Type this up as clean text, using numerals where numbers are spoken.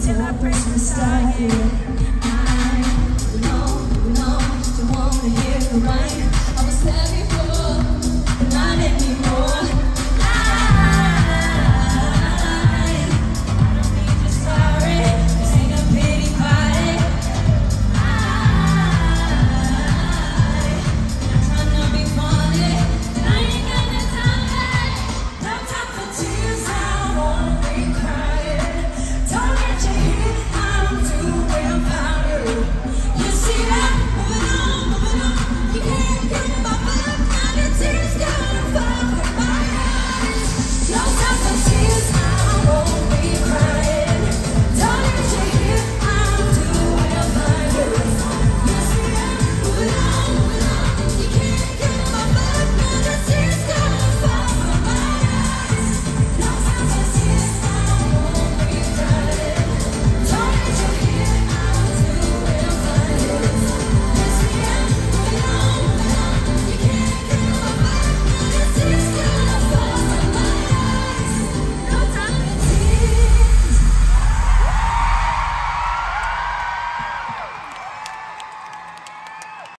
Till I break the sky.